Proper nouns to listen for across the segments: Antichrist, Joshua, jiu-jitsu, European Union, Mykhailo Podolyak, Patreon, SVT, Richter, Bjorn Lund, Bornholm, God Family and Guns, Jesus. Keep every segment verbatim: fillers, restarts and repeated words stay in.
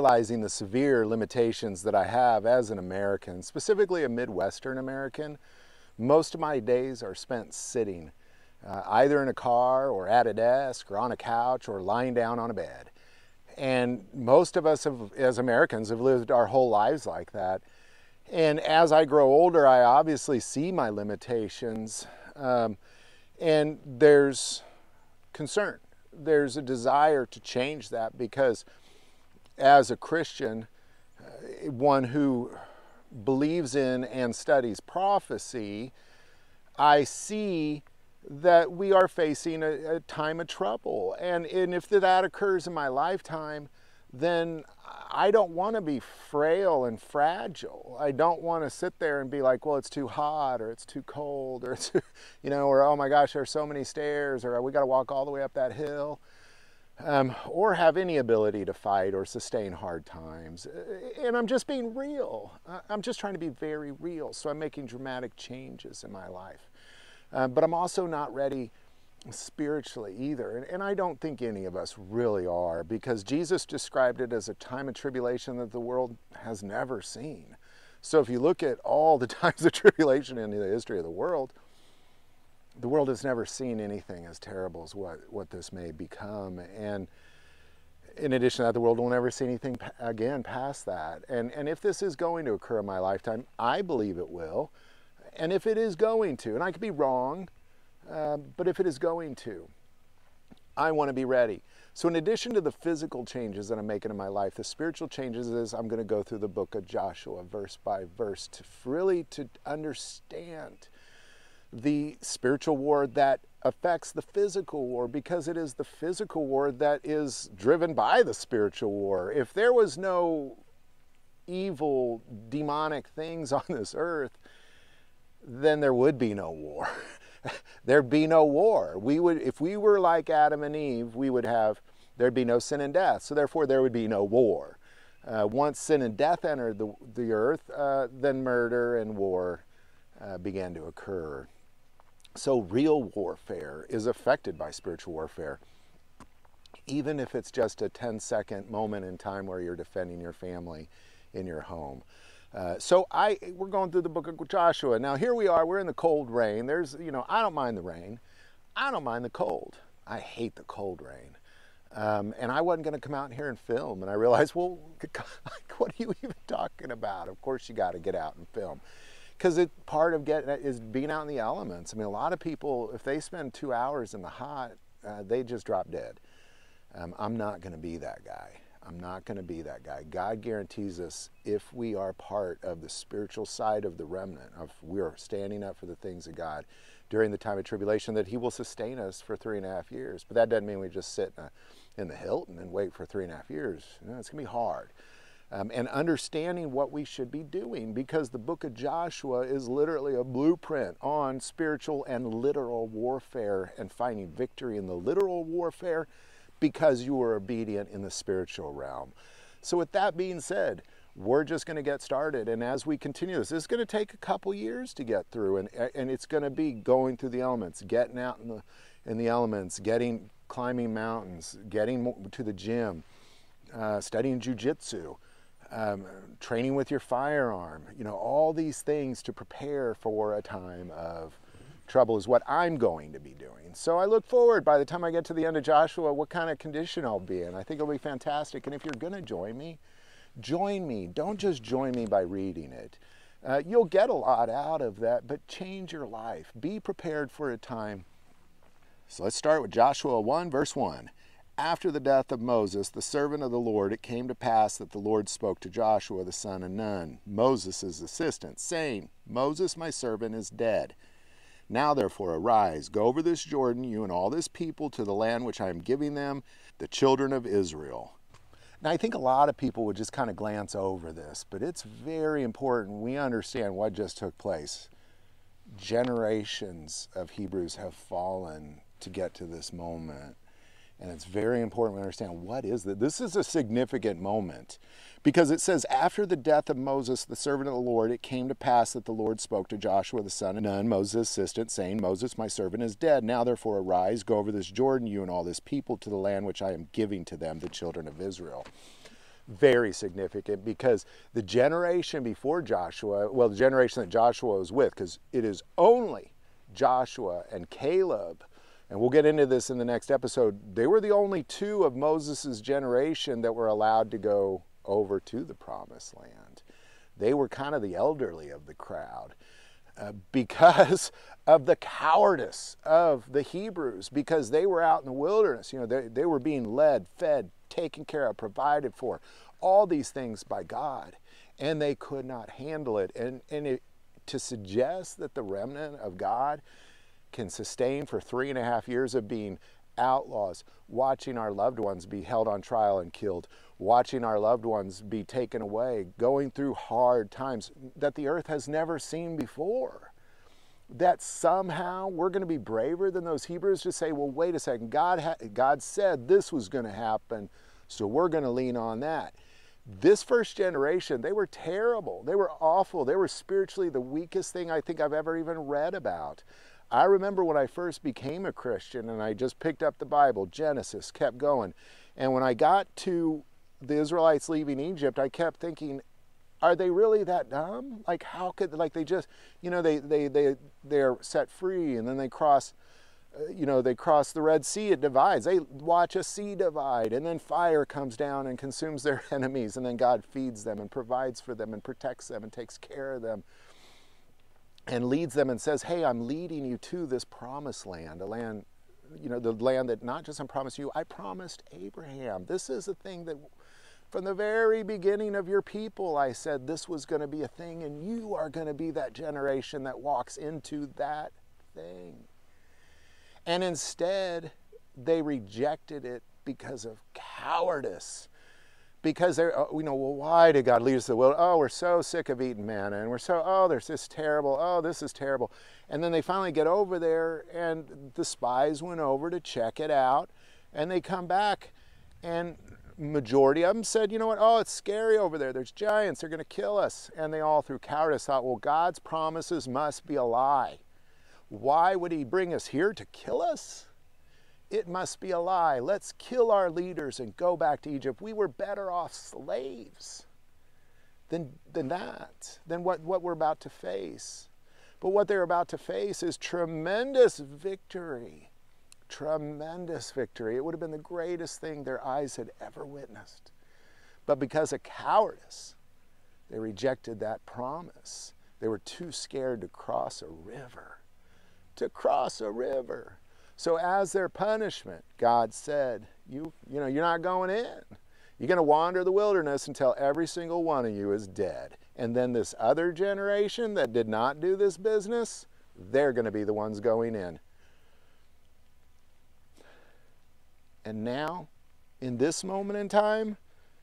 realizing the severe limitations that I have as an American, specifically a Midwestern American, most of my days are spent sitting, uh, either in a car or at a desk or on a couch or lying down on a bed. And most of us have, as Americans, have lived our whole lives like that. And as I grow older, I obviously see my limitations, um, and there's concern. There's a desire to change that, because as a Christian, uh, one who believes in and studies prophecy, I see that we are facing a, a time of trouble. And, and if that occurs in my lifetime, then I don't want to be frail and fragile. I don't want to sit there and be like, well, it's too hot, or it's too cold, or it's, you know, or, oh my gosh, there's so many stairs, or we got to walk all the way up that hill, um, or have any ability to fight or sustain hard times. And I'm just being real. I'm just trying to be very real. So I'm making dramatic changes in my life. Uh, but I'm also not ready spiritually either. And, and I don't think any of us really are, because Jesus described it as a time of tribulation that the world has never seen. So if you look at all the times of tribulation in the history of the world, the world has never seen anything as terrible as what, what this may become. And in addition to that, the world will never see anything again past that. And, and if this is going to occur in my lifetime, I believe it will. And if it is going to, and I could be wrong, uh, but if it is going to, I want to be ready. So in addition to the physical changes that I'm making in my life, the spiritual changes is I'm going to go through the book of Joshua verse by verse to really to understand the spiritual war that affects the physical war, because it is the physical war that is driven by the spiritual war. If there was no evil, demonic things on this earth, then there would be no war. There'd be no war. We would, if we were like Adam and Eve, we would have, there'd be no sin and death. So therefore there would be no war. Uh, once sin and death entered the, the earth, uh, then murder and war uh, began to occur. So real warfare is affected by spiritual warfare. Even if it's just a ten second moment in time where you're defending your family in your home. Uh, so I, we're going through the book of Joshua. Now here we are, we're in the cold rain. There's, you know, I don't mind the rain. I don't mind the cold. I hate the cold rain. Um, and I wasn't going to come out here and film. And I realized, well, what are you even talking about? Of course you got to get out and film. Because it, part of getting it is being out in the elements. I mean, a lot of people, if they spend two hours in the hot, uh, they just drop dead. Um, I'm not going to be that guy. I'm not going to be that guy. God guarantees us, if we are part of the spiritual side of the remnant, if we're standing up for the things of God during the time of tribulation, that He will sustain us for three and a half years. But that doesn't mean we just sit in, a, in the Hilton and wait for three and a half years. You know, it's going to be hard. Um, and understanding what we should be doing, because the book of Joshua is literally a blueprint on spiritual and literal warfare and finding victory in the literal warfare, because you were obedient in the spiritual realm. So with that being said, we're just going to get started. And as we continue this, it's going to take a couple years to get through. And, and it's going to be going through the elements, getting out in the, in the elements, getting, climbing mountains, getting to the gym, uh, studying jiu-jitsu, um, training with your firearm, you know, all these things to prepare for a time of trouble is what I'm going to be doing. So I look forward, by the time I get to the end of Joshua, what kind of condition I'll be in. I think it'll be fantastic. And if you're going to join me, join me. Don't just join me by reading it. Uh, you'll get a lot out of that, but change your life. Be prepared for a time. So let's start with Joshua one, verse one. After the death of Moses, the servant of the Lord, it came to pass that the Lord spoke to Joshua, the son of Nun, Moses' assistant, saying, Moses, my servant, is dead. Now therefore arise, go over this Jordan, you and all this people, to the land which I am giving them, the children of Israel. Now I think a lot of people would just kind of glance over this, but it's very important we understand what just took place. Generations of Hebrews have fallen to get to this moment. And it's very important we understand what is that. This is a significant moment, because it says, after the death of Moses, the servant of the Lord, it came to pass that the Lord spoke to Joshua, the son of Nun, Moses' assistant, saying, Moses, my servant, is dead. Now, therefore, arise, go over this Jordan, you and all this people, to the land which I am giving to them, the children of Israel. very significant, because the generation before Joshua, well, the generation that Joshua was with, because it is only Joshua and Caleb, and we'll get into this in the next episode, they were the only two of Moses's generation that were allowed to go over to the promised land. They were kind of the elderly of the crowd. Uh, because of the cowardice of the Hebrews, because they were out in the wilderness. You know, they, they were being led, fed, taken care of, provided for, all these things by God, and they could not handle it. And, and it, to suggest that the remnant of God can sustain for three and a half years of being outlaws, watching our loved ones be held on trial and killed, watching our loved ones be taken away, going through hard times that the earth has never seen before, that somehow we're going to be braver than those Hebrews to say, well, wait a second, God, ha God said this was going to happen, so we're going to lean on that. This first generation, they were terrible. They were awful. They were spiritually the weakest thing I think I've ever even read about. I remember when I first became a Christian and I just picked up the Bible, Genesis, kept going. And when I got to the Israelites leaving Egypt, I kept thinking, are they really that dumb? Like, how could, like they just, you know, they, they, they, they're set free and then they cross, you know, they cross the Red Sea, it divides. They watch a sea divide and then fire comes down and consumes their enemies. And then God feeds them and provides for them and protects them and takes care of them. And leads them and says, hey, I'm leading you to this promised land, a land, you know, the land that not just I promised you, I promised Abraham. This is a thing that from the very beginning of your people, I said this was going to be a thing, and you are going to be that generation that walks into that thing. And instead, they rejected it because of cowardice. Because they're, you know, well, why did God lead us to the wilderness? Oh, we're so sick of eating manna, and we're so, oh, there's this terrible, oh, this is terrible. And then they finally get over there, and the spies went over to check it out, and they come back, and majority of them said, you know what, oh, it's scary over there. There's giants. They're going to kill us. And they all, through cowardice, thought, well, God's promises must be a lie. Why would he bring us here to kill us? It must be a lie. Let's kill our leaders and go back to Egypt. We were better off slaves than, than that, than what, what we're about to face. But what they're about to face is tremendous victory, tremendous victory. It would have been the greatest thing their eyes had ever witnessed. But because of cowardice, they rejected that promise. They were too scared to cross a river, to cross a river. So as their punishment, God said, you, you know, you're not going in. You're going to wander the wilderness until every single one of you is dead. And then this other generation that did not do this business, they're going to be the ones going in. And now, in this moment in time,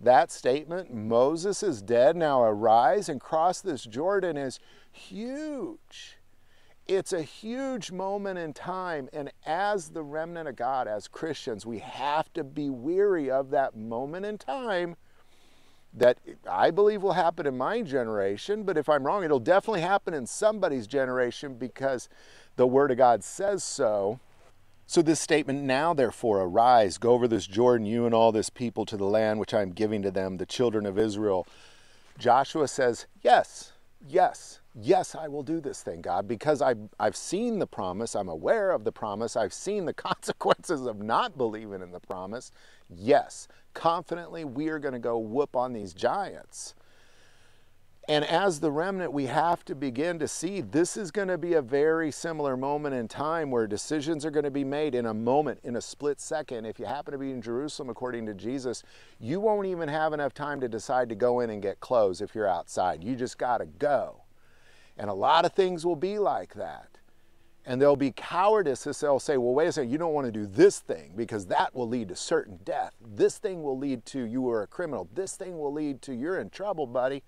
that statement, Moses is dead, now arise and cross this Jordan, is huge. It's a huge moment in time, and as the remnant of God, as Christians, we have to be weary of that moment in time that I believe will happen in my generation, but if I'm wrong, it'll definitely happen in somebody's generation because the Word of God says so. So this statement, now therefore arise, go over this Jordan, you and all this people, to the land which I am giving to them, the children of Israel. Joshua says, yes, yes. Yes, I will do this thing, God, because I've, I've seen the promise. I'm aware of the promise. I've seen the consequences of not believing in the promise. Yes, confidently we are going to go whoop on these giants. And as the remnant, we have to begin to see this is going to be a very similar moment in time where decisions are going to be made in a moment, in a split second. If you happen to be in Jerusalem, according to Jesus, you won't even have enough time to decide to go in and get clothes if you're outside. You just got to go. And a lot of things will be like that. And there'll be cowardice as they'll say, well, wait a second, you don't want to do this thing because that will lead to certain death. This thing will lead to you are a criminal. This thing will lead to you're in trouble, buddy.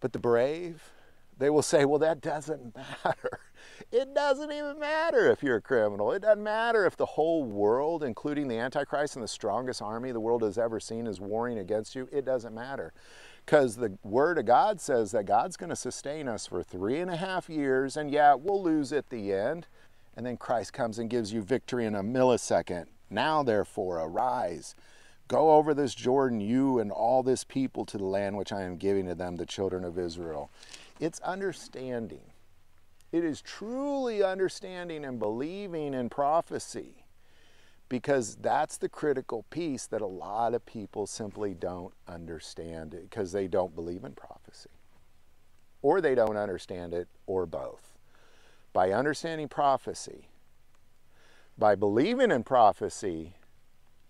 But the brave, they will say, well, that doesn't matter. It doesn't even matter if you're a criminal. It doesn't matter if the whole world, including the Antichrist and the strongest army the world has ever seen, is warring against you. It doesn't matter. Because the Word of God says that God's going to sustain us for three and a half years, and yeah, we'll lose at the end. And then Christ comes and gives you victory in a millisecond. Now, therefore, arise, Go over this Jordan, you and all this people, to the land which I am giving to them, the children of Israel. It's understanding. It is truly understanding and believing in prophecy, because that's the critical piece that a lot of people simply don't understand, because they don't believe in prophecy, or they don't understand it, or both. By understanding prophecy, by believing in prophecy,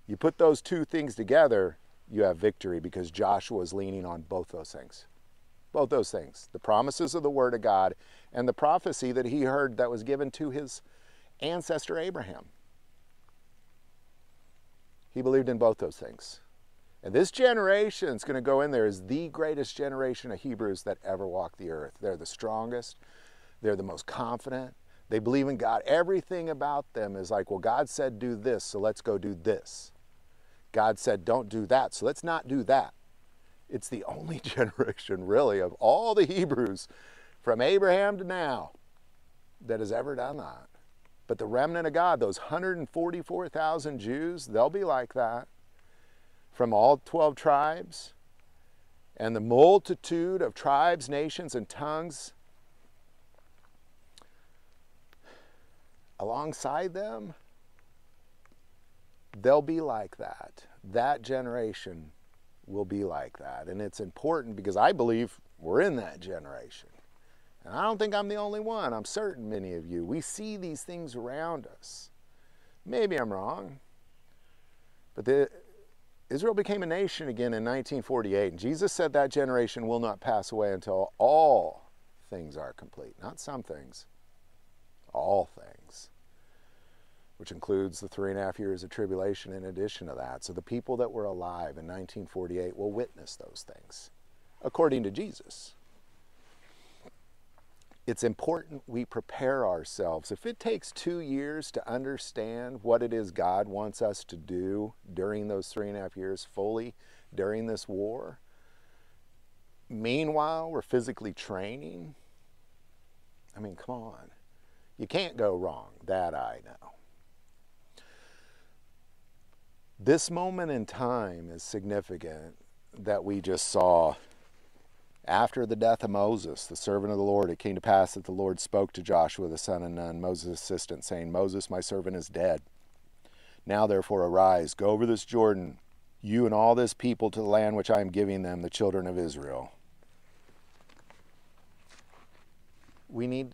you put those two things together, you have victory, because Joshua is leaning on both those things. Both those things. The promises of the Word of God and the prophecy that he heard that was given to his ancestor Abraham. He believed in both those things. And this generation that's going to go in there is the greatest generation of Hebrews that ever walked the earth. They're the strongest. They're the most confident. They believe in God. Everything about them is like, well, God said do this, so let's go do this. God said don't do that, so let's not do that. It's the only generation, really, of all the Hebrews from Abraham to now that has ever done that. But the remnant of God, those one hundred forty-four thousand Jews, they'll be like that, from all twelve tribes, and the multitude of tribes, nations, and tongues alongside them, they'll be like that. That generation will be like that. And it's important, because I believe we're in that generation. And I don't think I'm the only one. I'm certain many of you. We see these things around us. Maybe I'm wrong. But the, Israel became a nation again in nineteen forty-eight. And Jesus said that generation will not pass away until all things are complete. Not some things. All things, which includes the three and a half years of tribulation in addition to that. So the people that were alive in nineteen forty-eight will witness those things, according to Jesus. It's important we prepare ourselves. If it takes two years to understand what it is God wants us to do during those three and a half years fully, during this war, meanwhile we're physically training, I mean, come on. You can't go wrong, that I know. This moment in time is significant that we just saw. After the death of Moses, the servant of the Lord, it came to pass that the Lord spoke to Joshua the son of Nun, Moses' assistant, saying, Moses, my servant, is dead. Now therefore arise, go over this Jordan, you and all this people, to the land which I am giving them, the children of Israel. We need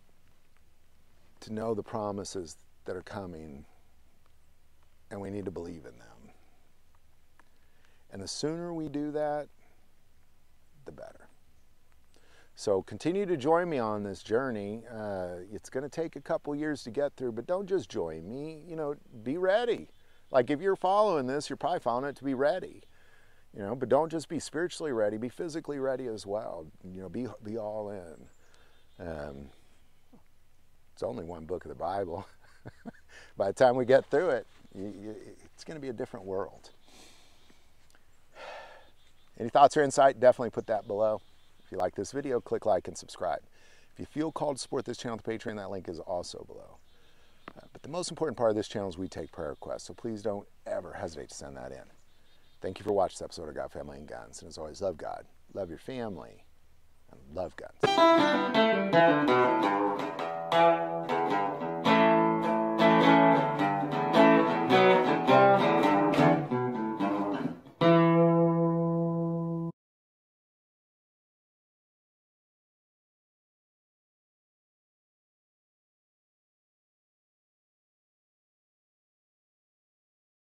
to know the promises that are coming, and we need to believe in them. And the sooner we do that, the better. So continue to join me on this journey. Uh, it's going to take a couple years to get through, but don't just join me. You know, be ready. Like, if you're following this, you're probably following it to be ready. You know, but don't just be spiritually ready, be physically ready as well. You know, be, be all in. Um, It's only one book of the Bible. By the time we get through it, you, you, it's going to be a different world. Any thoughts or insight, definitely put that below. If you like this video, click like and subscribe. If you feel called to support this channel with Patreon, that link is also below. Uh, but the most important part of this channel is we take prayer requests, so please don't ever hesitate to send that in. Thank you for watching this episode of God, Family, and Guns. And as always, love God, love your family, and love guns. Thank you.